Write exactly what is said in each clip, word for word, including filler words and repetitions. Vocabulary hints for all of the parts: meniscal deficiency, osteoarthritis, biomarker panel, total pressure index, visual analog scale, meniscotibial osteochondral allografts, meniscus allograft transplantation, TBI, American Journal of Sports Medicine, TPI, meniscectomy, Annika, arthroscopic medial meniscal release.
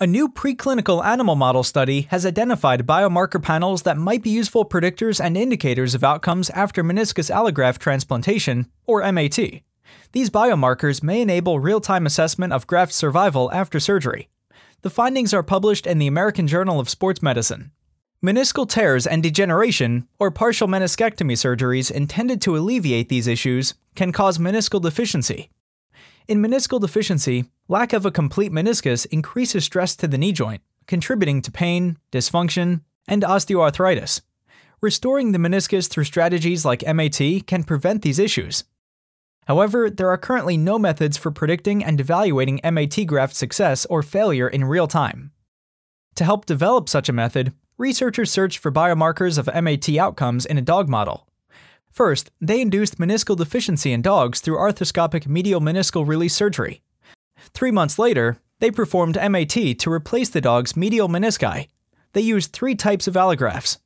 A new preclinical animal model study has identified biomarker panels that might be useful predictors and indicators of outcomes after meniscus allograft transplantation, or M A T. These biomarkers may enable real-time assessment of graft survival after surgery. The findings are published in the American Journal of Sports Medicine. Meniscal tears and degeneration, or partial meniscectomy surgeries intended to alleviate these issues, can cause meniscal deficiency. In meniscal deficiency, lack of a complete meniscus increases stress to the knee joint, contributing to pain, dysfunction, and osteoarthritis. Restoring the meniscus through strategies like M A T can prevent these issues. However, there are currently no methods for predicting and evaluating M A T graft success or failure in real time. To help develop such a method, researchers searched for biomarkers of M A T outcomes in a dog model. First, they induced meniscal deficiency in dogs through arthroscopic medial meniscal release surgery. Three months later, they performed M A T to replace the dog's medial menisci. They used three types of allografts: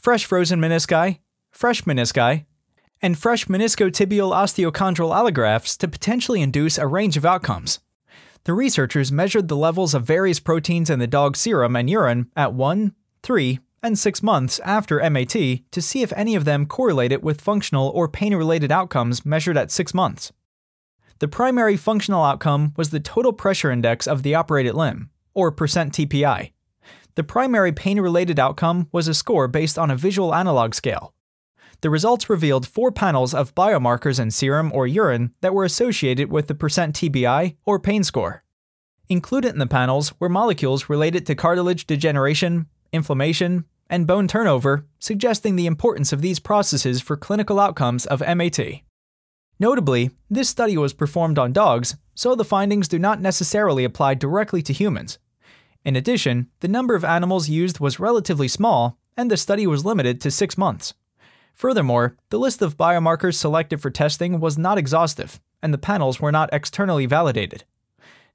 fresh frozen menisci, fresh menisci, and fresh meniscotibial osteochondral allografts to potentially induce a range of outcomes. The researchers measured the levels of various proteins in the dog's serum and urine at one, three, and six months after M A T to see if any of them correlated with functional or pain-related outcomes measured at six months. The primary functional outcome was the total pressure index of the operated limb, or percent T P I. The primary pain-related outcome was a score based on a visual analog scale. The results revealed four panels of biomarkers in serum or urine that were associated with the percent T B I, or pain score. Included in the panels were molecules related to cartilage degeneration, inflammation, and bone turnover, suggesting the importance of these processes for clinical outcomes of M A T. Notably, this study was performed on dogs, so the findings do not necessarily apply directly to humans. In addition, the number of animals used was relatively small, and the study was limited to six months. Furthermore, the list of biomarkers selected for testing was not exhaustive, and the panels were not externally validated.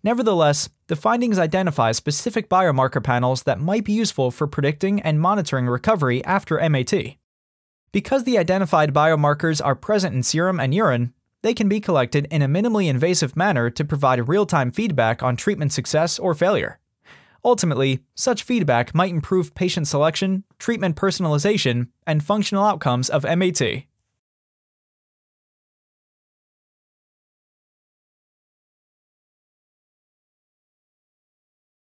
Nevertheless, the findings identify specific biomarker panels that might be useful for predicting and monitoring recovery after M A T. Because the identified biomarkers are present in serum and urine, they can be collected in a minimally invasive manner to provide real-time feedback on treatment success or failure. Ultimately, such feedback might improve patient selection, treatment personalization, and functional outcomes of M A T.